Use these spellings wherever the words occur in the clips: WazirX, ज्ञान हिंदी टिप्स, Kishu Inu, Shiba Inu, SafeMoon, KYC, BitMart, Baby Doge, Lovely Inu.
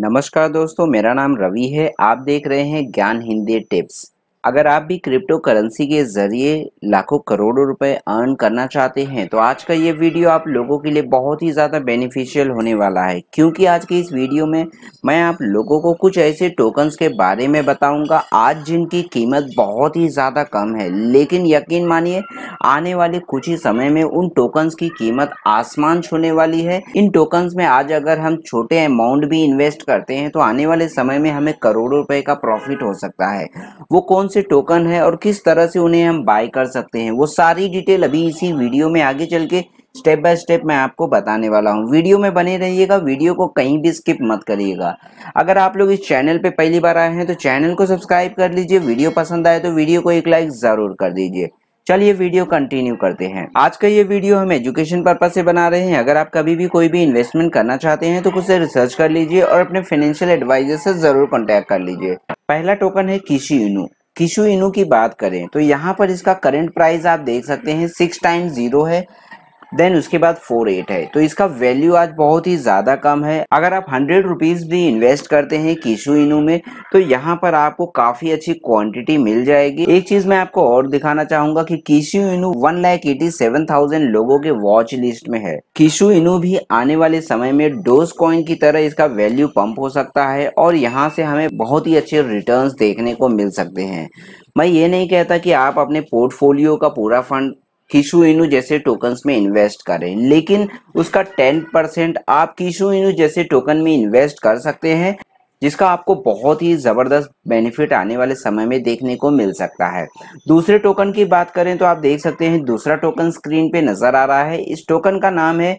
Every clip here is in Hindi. नमस्कार दोस्तों, मेरा नाम रवि है। आप देख रहे हैं ज्ञान हिंदी टिप्स। अगर आप भी क्रिप्टो करेंसी के जरिए लाखों करोड़ों रुपए अर्न करना चाहते हैं तो आज का ये वीडियो आप लोगों के लिए बहुत ही ज़्यादा बेनिफिशियल होने वाला है, क्योंकि आज के इस वीडियो में मैं आप लोगों को कुछ ऐसे टोकन्स के बारे में बताऊंगा आज जिनकी कीमत बहुत ही ज़्यादा कम है, लेकिन यकीन मानिए आने वाले कुछ ही समय में उन टोकन्स की कीमत आसमान छूने वाली है। इन टोकन्स में आज अगर हम छोटे अमाउंट भी इन्वेस्ट करते हैं तो आने वाले समय में हमें करोड़ों रुपये का प्रॉफिट हो सकता है। वो कौन से टोकन है और किस तरह से उन्हें हम बाय कर सकते हैं, वो सारी डिटेल अभी इसी वीडियो में आगे चल के स्टेप बाय स्टेप मैं आपको बताने वाला हूं। वीडियो में बने रहिएगा, वीडियो को कहीं भी स्किप मत करिएगा। अगर आप लोग इस चैनल पे पहली बार आए हैं तो चैनल को सब्सक्राइब कर लीजिए, वीडियो पसंद आए तो वीडियो को एक लाइक जरूर कर दीजिए। चलिए वीडियो कंटिन्यू करते हैं। आज का ये वीडियो हम एजुकेशन पर्पस से बना रहे हैं। अगर आप कभी भी कोई भी इन्वेस्टमेंट करना चाहते हैं तो कुछ रिसर्च कर लीजिए और अपने फाइनेंशियल एडवाइजर से जरूर कॉन्टैक्ट कर लीजिए। पहला टोकन है किशु इनू। किशु इनू की बात करें तो यहाँ पर इसका करंट प्राइस आप देख सकते हैं 6 टाइम 0 है, देन उसके बाद 48 है, तो इसका वैल्यू आज बहुत ही ज़्यादा कम है। अगर आप 100 रुपीज़ भी इन्वेस्ट करते हैं किशु इनू में तो यहाँ पर आपको काफ़ी अच्छी क्वांटिटी मिल जाएगी। एक चीज़ मैं आपको और दिखाना चाहूँगा कि किशु इनू 1,87,000 लोगों के वॉच लिस्ट में है। किशु इनू भी आने वाले समय में डोज कॉइन की तरह इसका वैल्यू पंप हो सकता है और यहाँ से हमें बहुत ही अच्छे रिटर्न देखने को मिल सकते हैं। मैं ये नहीं कहता कि आप अपने पोर्टफोलियो का पूरा फंड किशु इनू जैसे टोकन्स में इन्वेस्ट करें, लेकिन उसका 10% आप किशु इनू जैसे टोकन में इन्वेस्ट कर सकते हैं, जिसका आपको बहुत ही ज़बरदस्त बेनिफिट आने वाले समय में देखने को मिल सकता है। दूसरे टोकन की बात करें तो आप देख सकते हैं दूसरा टोकन स्क्रीन पे नज़र आ रहा है। इस टोकन का नाम है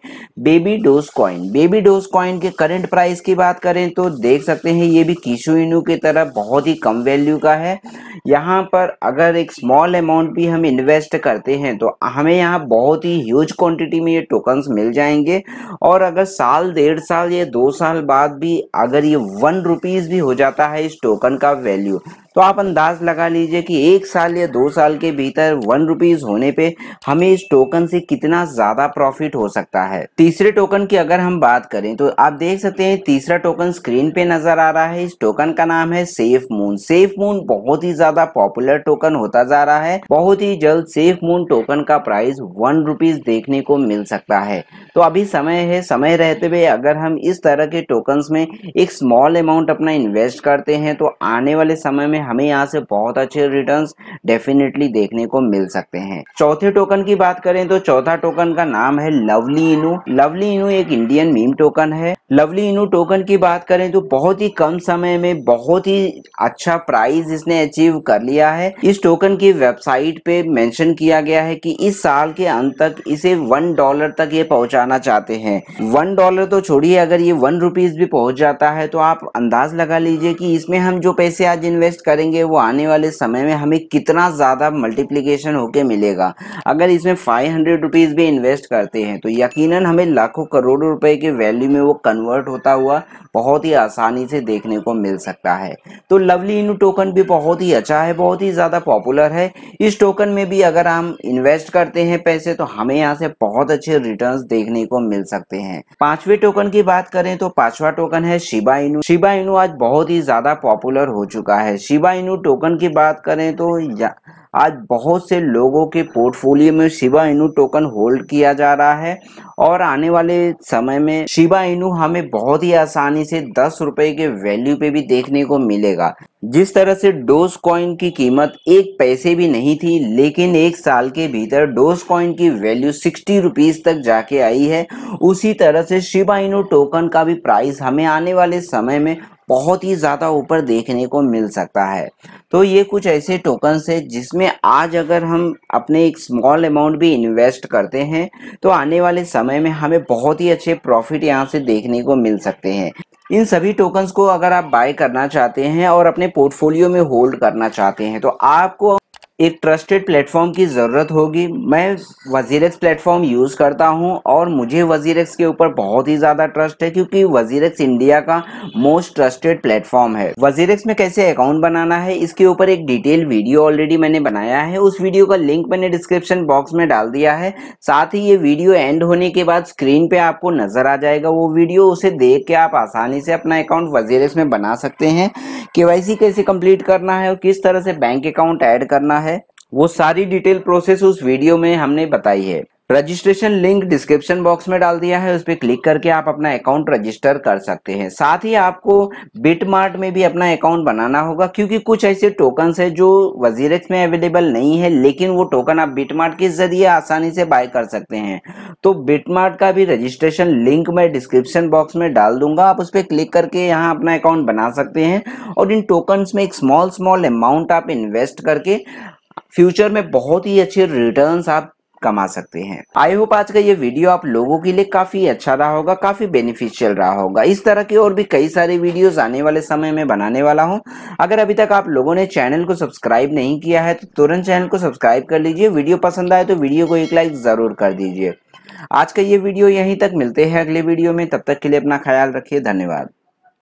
baby doge coin. Baby doge coin के करंट प्राइस की बात करें तो देख सकते हैं ये भी किशु इनू की तरह बहुत ही कम वैल्यू का है। यहाँ पर अगर एक स्मॉल अमाउंट भी हम इन्वेस्ट करते हैं तो हमें यहाँ बहुत ही ह्यूज क्वांटिटी में ये टोकन्स मिल जाएंगे, और अगर साल 1.5 साल या 2 साल बाद भी अगर ये 1 रुपीस भी हो जाता है इस टोकन का वैल्यू, तो आप अंदाज लगा लीजिए कि 1 साल या 2 साल के भीतर 1 रुपीस होने पे हमें इस टोकन से कितना ज़्यादा प्रॉफिट हो सकता है। तीसरे टोकन की अगर हम बात करें तो आप देख सकते हैं तीसरा टोकन स्क्रीन पे नज़र आ रहा है। इस टोकन का नाम है सेफमून। सेफमून बहुत ही ज़्यादा पॉपुलर टोकन होता जा रहा है। बहुत ही जल्द सेफमून टोकन का प्राइस 1 रुपीस देखने को मिल सकता है। तो अभी समय है, समय रहते हुए अगर हम इस तरह के टोकन्स में एक स्मॉल अमाउंट अपना इन्वेस्ट करते हैं तो आने वाले समय में हमें यहाँ से बहुत अच्छे रिटर्न्स डेफिनेटली देखने को मिल सकते हैं। चौथे टोकन की बात करें तो चौथा टोकन का नाम है लवली इनू। लवली इनू एक इंडियन मीम टोकन है। लवली इनू टोकन की बात करें तो बहुत ही कम समय में बहुत ही अच्छा प्राइस इसने अचीव कर लिया है। इस टोकन की वेबसाइट पे मेंशन किया गया है कि इस साल के अंत तक इसे $1 तक ये पहुंचाना चाहते हैं। $1 तो छोड़िए, अगर ये 1 रुपीस भी पहुंच जाता है तो आप अंदाज लगा लीजिए कि इसमें हम जो पैसे आज इन्वेस्ट करेंगे वो आने वाले समय में हमें कितना ज़्यादा मल्टीप्लिकेशन होके मिलेगा। अगर इसमें 500 रुपीज़ भी इन्वेस्ट करते हैं तो यकीनन हमें लाखों करोड़ों रुपए के वैल्यू में वो कन्वर्ट होता हुआ बहुत ही आसानी से देखने को मिल सकता है। तो लवली इनू टोकन भी बहुत ही अच्छा है, बहुत ही ज़्यादा पॉपुलर है। इस टोकन में भी अगर हम इन्वेस्ट करते हैं पैसे तो हमें यहाँ से बहुत अच्छे रिटर्न देखने को मिल सकते हैं। पाँचवें टोकन की बात करें तो पाँचवा टोकन है शिबा इनू। शिबा इनू आज बहुत ही ज़्यादा पॉपुलर हो चुका है। शिबा इनू टोकन की बात करें तो आज बहुत से लोगों के पोर्टफोलियो में शिबा इनू टोकन होल्ड किया जा रहा है, और आने वाले समय में शिबा इनू हमें बहुत ही आसानी से 10 रुपए के वैल्यू पे भी देखने को मिलेगा। जिस तरह से डोज कॉइन की कीमत 1 पैसे भी नहीं थी, लेकिन 1 साल के भीतर डोज कॉइन की वैल्यू 60 रुपीज़ तक जाके आई है, उसी तरह से शिबा इनू टोकन का भी प्राइस हमें आने वाले समय में बहुत ही ज़्यादा ऊपर देखने को मिल सकता है। तो ये कुछ ऐसे टोकन्स हैं जिसमें आज अगर हम अपने एक स्मॉल अमाउंट भी इन्वेस्ट करते हैं तो आने वाले समय में हमें बहुत ही अच्छे प्रॉफिट यहाँ से देखने को मिल सकते हैं। इन सभी टोकन्स को अगर आप बाय करना चाहते हैं और अपने पोर्टफोलियो में होल्ड करना चाहते हैं तो आपको एक ट्रस्टेड प्लेटफॉर्म की ज़रूरत होगी। मैं WazirX प्लेटफॉर्म यूज़ करता हूं और मुझे WazirX के ऊपर बहुत ही ज़्यादा ट्रस्ट है क्योंकि WazirX इंडिया का मोस्ट ट्रस्टेड प्लेटफॉर्म है। WazirX में कैसे अकाउंट बनाना है इसके ऊपर एक डिटेल वीडियो ऑलरेडी मैंने बनाया है, उस वीडियो का लिंक मैंने डिस्क्रिप्शन बॉक्स में डाल दिया है। साथ ही ये वीडियो एंड होने के बाद स्क्रीन पर आपको नज़र आ जाएगा वो वीडियो, उसे देख के आप आसानी से अपना अकाउंट WazirX में बना सकते हैं। KYC कैसे कंप्लीट करना है और किस तरह से बैंक अकाउंट ऐड करना है वो सारी डिटेल प्रोसेस उस वीडियो में हमने बताई है। रजिस्ट्रेशन लिंक डिस्क्रिप्शन बॉक्स में डाल दिया है, उस पर क्लिक करके आप अपना अकाउंट रजिस्टर कर सकते हैं। साथ ही आपको बिटमार्ट में भी अपना अकाउंट बनाना होगा क्योंकि कुछ ऐसे टोकन्स है जो WazirX में अवेलेबल नहीं है, लेकिन वो टोकन आप बिटमार्ट के जरिए आसानी से बाय कर सकते हैं। तो बिटमार्ट का भी रजिस्ट्रेशन लिंक मैं डिस्क्रिप्शन बॉक्स में डाल दूंगा, आप उस पर क्लिक करके यहाँ अपना अकाउंट बना सकते हैं और इन टोकन्स में एक स्मॉल अमाउंट आप इन्वेस्ट करके फ्यूचर में बहुत ही अच्छे रिटर्न्स आप कमा सकते हैं। आई होप आज का ये वीडियो आप लोगों के लिए काफी अच्छा रहा होगा, काफी बेनिफिशियल रहा होगा। इस तरह के और भी कई सारे वीडियोस आने वाले समय में बनाने वाला हूं। अगर अभी तक आप लोगों ने चैनल को सब्सक्राइब नहीं किया है तो तुरंत चैनल को सब्सक्राइब कर लीजिए। वीडियो पसंद आए तो वीडियो को एक लाइक जरूर कर दीजिए। आज का ये वीडियो यहीं तक, मिलते हैं अगले वीडियो में, तब तक के लिए अपना ख्याल रखिए, धन्यवाद।